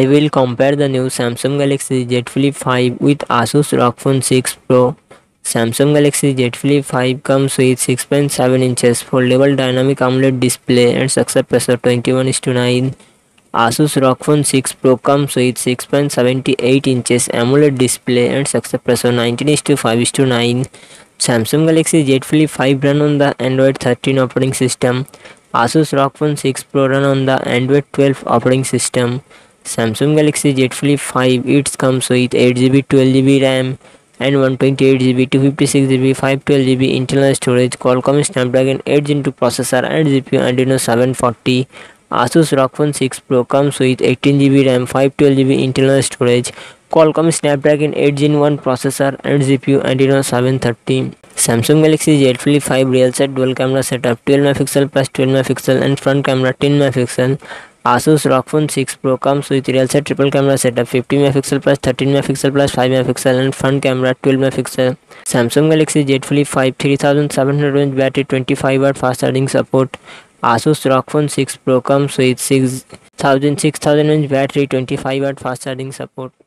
I will compare the new Samsung Galaxy Z Flip 5 with Asus ROG Phone 6 Pro. Samsung Galaxy Z Flip 5 comes with 6.7 inches foldable dynamic AMOLED display and success pressure 21:9. Asus ROG Phone 6 Pro comes with 6.78 inches AMOLED display and success pressure 19:5:9. Samsung Galaxy Z Flip 5 run on the Android 13 operating system. Asus ROG Phone 6 Pro run on the Android 12 operating system. Samsung Galaxy Z Flip 5 it comes with 8GB, 12GB RAM and 128GB, 256GB, 512GB internal storage, Qualcomm Snapdragon 8 Gen 2 processor and GPU Adreno 740. Asus ROG Phone 6 Pro comes with 18GB RAM, 512GB internal storage, Qualcomm Snapdragon 8 Gen 1 processor and GPU Adreno 730. Samsung Galaxy Z Flip 5 real set dual camera setup, 12MP plus 12MP and front camera 10MP. Asus ROG Phone 6 Pro comes with real set triple camera setup, 50MP plus 13MP plus 5MP and front camera 12MP. Samsung Galaxy Z Flip 5 3700mAh battery, 25W fast charging support. Asus ROG Phone 6 Pro comes with 6000mAh battery, 25W fast charging support.